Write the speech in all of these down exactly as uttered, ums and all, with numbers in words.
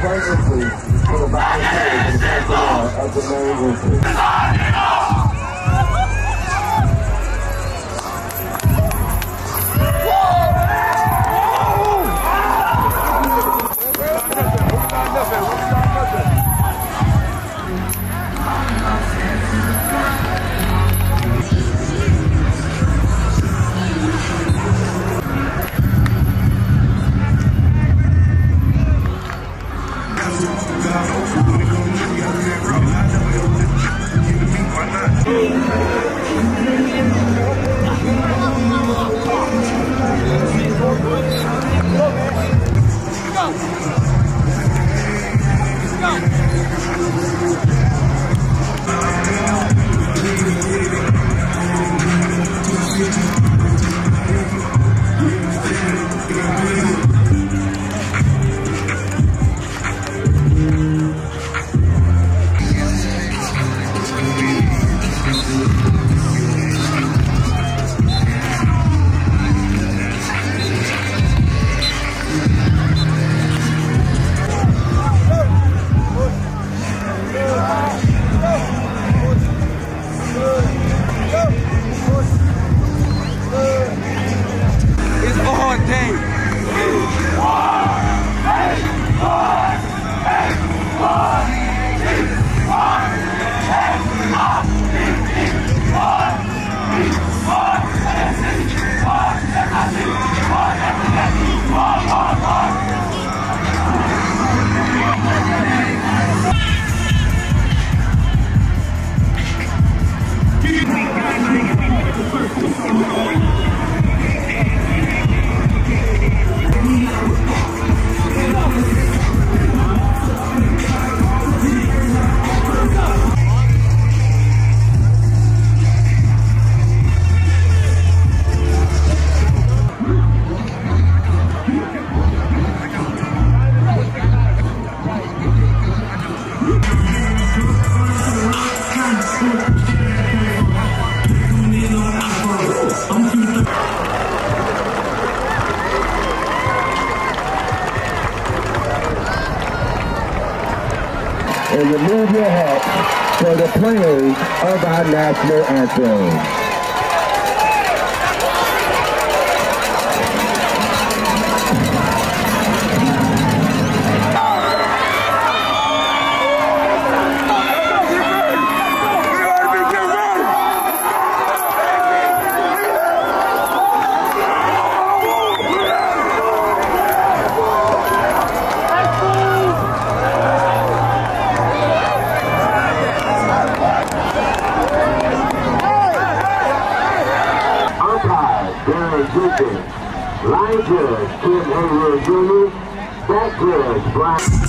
courtesy for the volunteers and personnel of the Mary Wilson. And remove your hat for the players of our national anthem. Line judge, Kim Edwards Junior Back judge, Brian.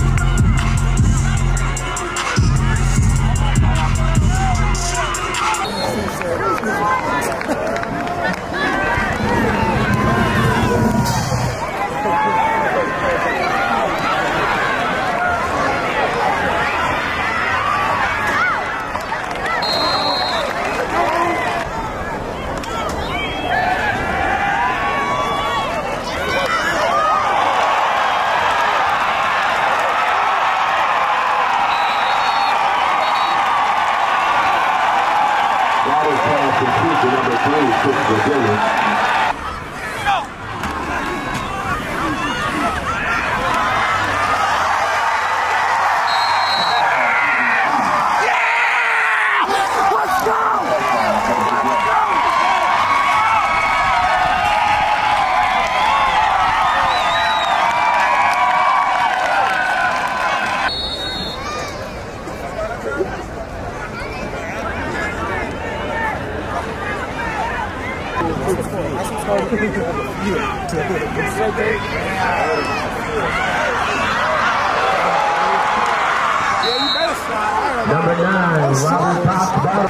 Number nine, Robert Cox. Robert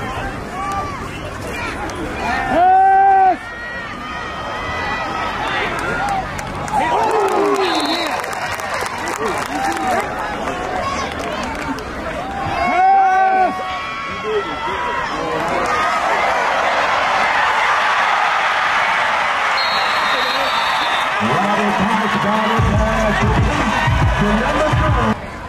Cox, Robert Cox, the number four.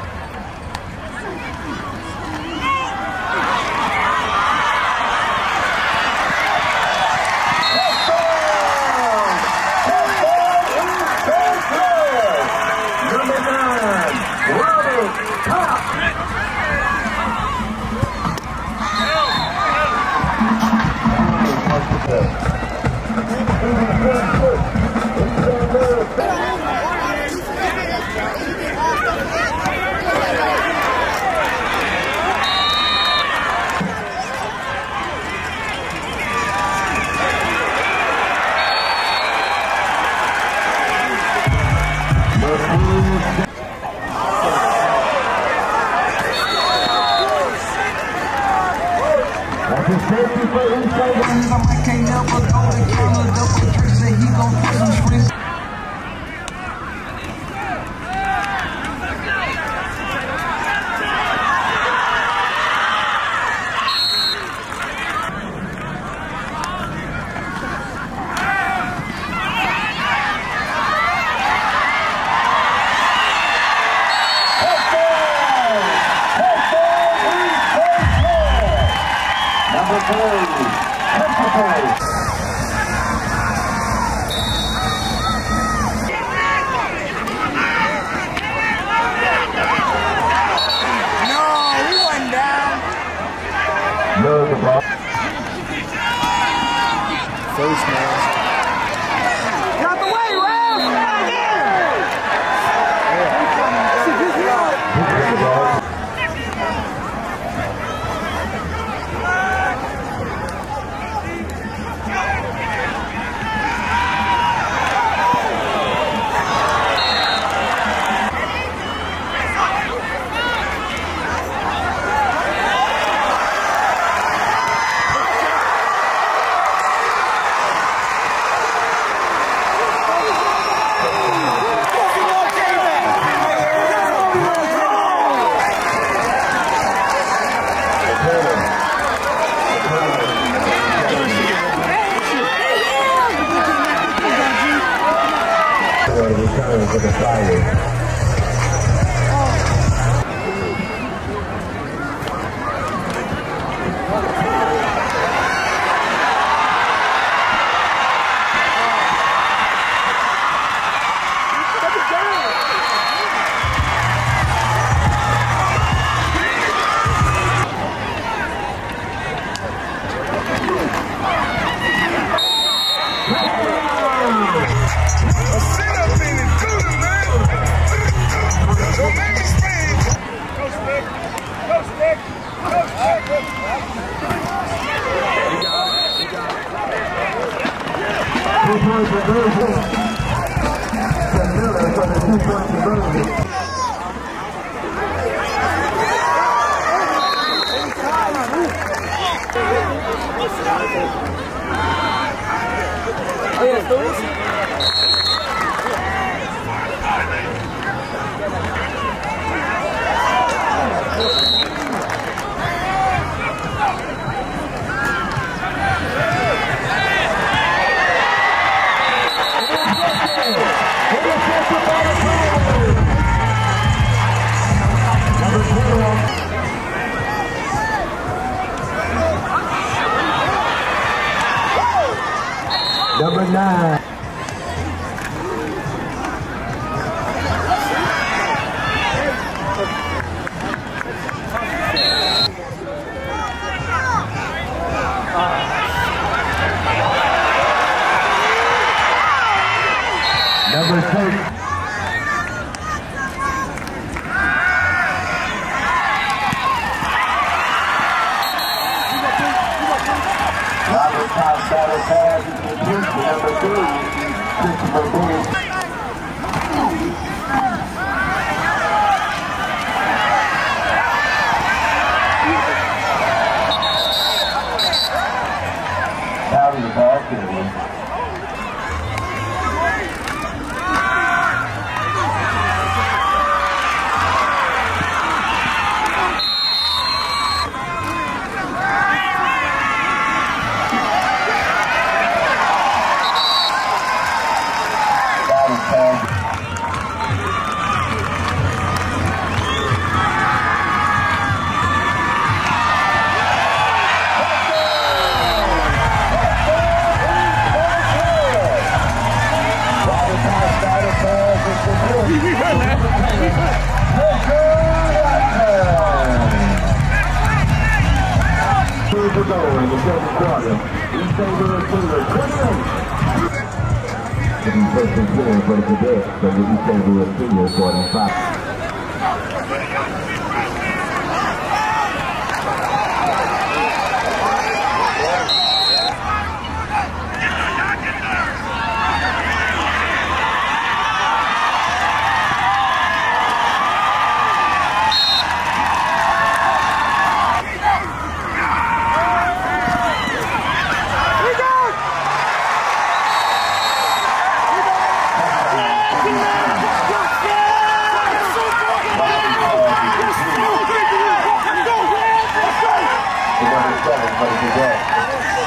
Have a good day.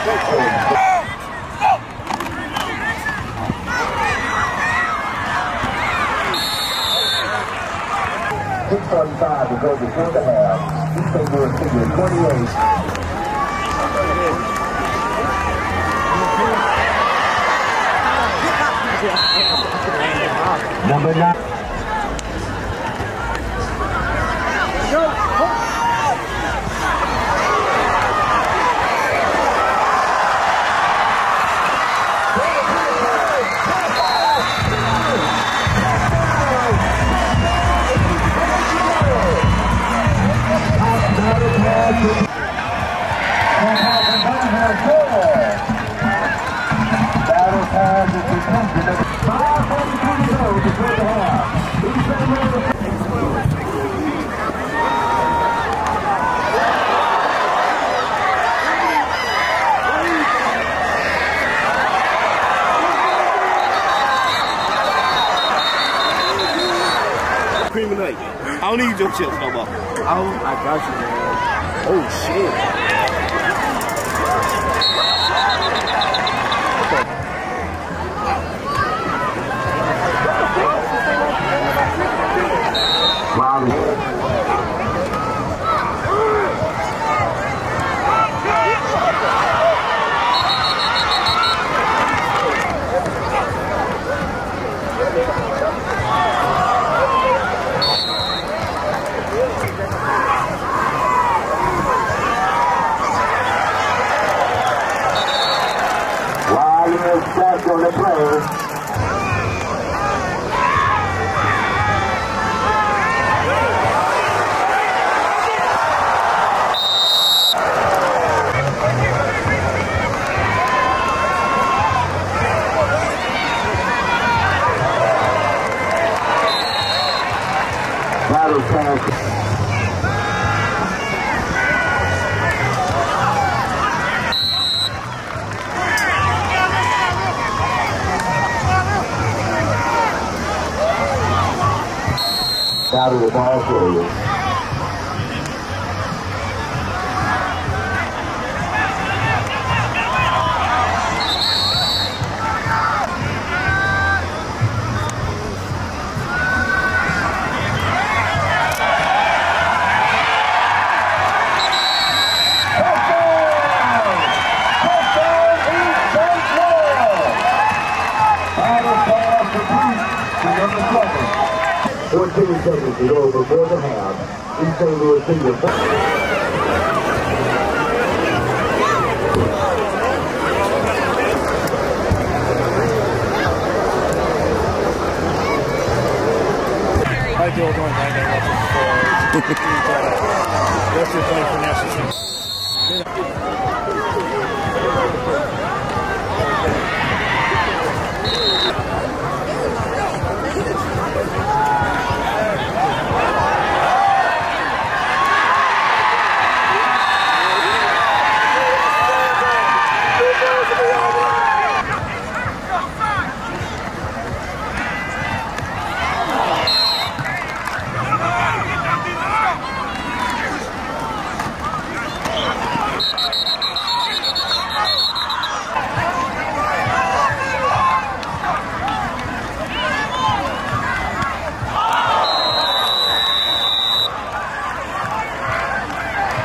six thirty-five will go before the half. East Hayward figure twenty-eight. Number nine. Cream and egg. I don't need your chips no more. Oh, I got you, man. Oh, shit. Out of the ball for you. fourteen seconds to go before the half. East Saint Louis figure four. Hi, Joel. Going back there watching scores. That's your thing for national.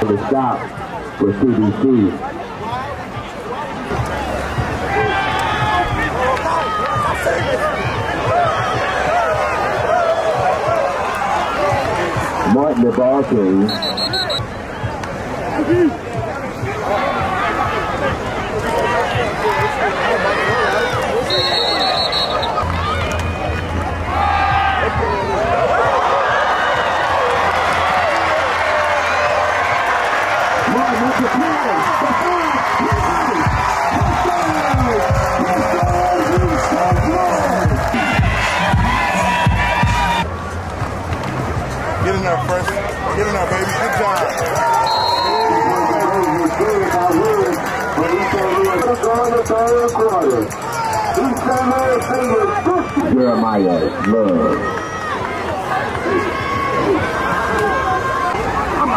The stop for C B C. Martin the ball team. Jeremiah Love. I'm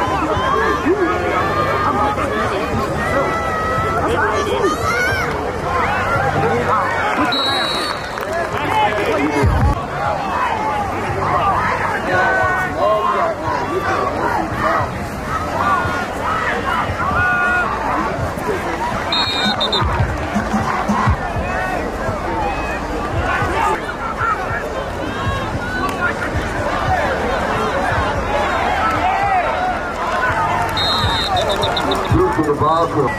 Awesome.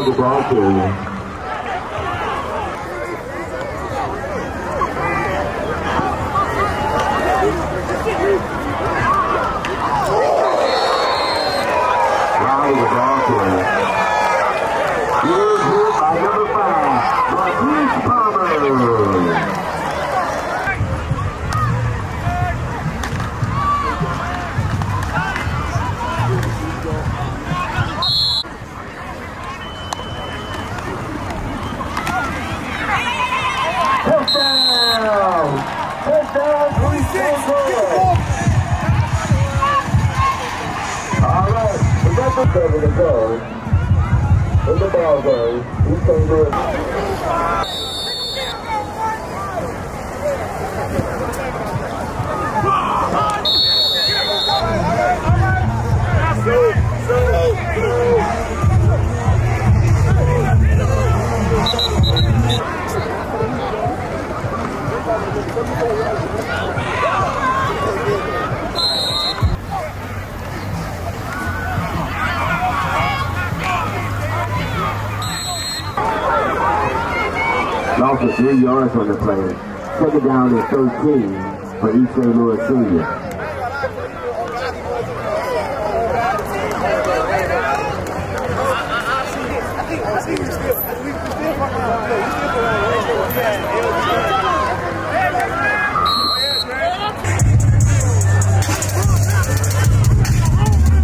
The ball to him. Cover to go. In the ball game, we can do it. Lost for three yards on the play. Second down is thirteen for East Saint Louis Senior.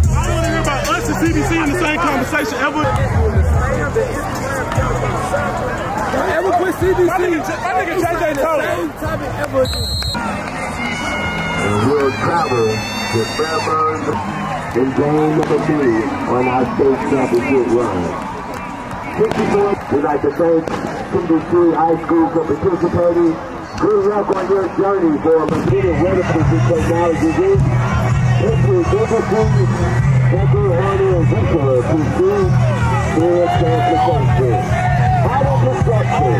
I want to hear about us and C B C in the same conversation ever. Ever quit C B C? I think, I think it's J J ever. And we'll travel to Fairburn in game number three on our state championship run. We'd like to thank C B C High School for participating. Good luck on your journey for a computer weatherproof technology. This is C B C, Central Hardy and Victor to see their transportation. Auto construction,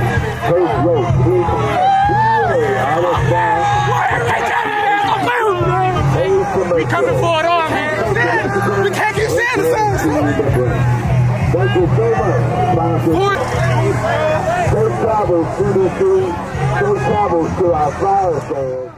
those roads, we are the fast. We coming for it all, man. We can't get satisfied. Thank you so much, sponsors. Safe travels to the sea. Safe travels to our fire fans.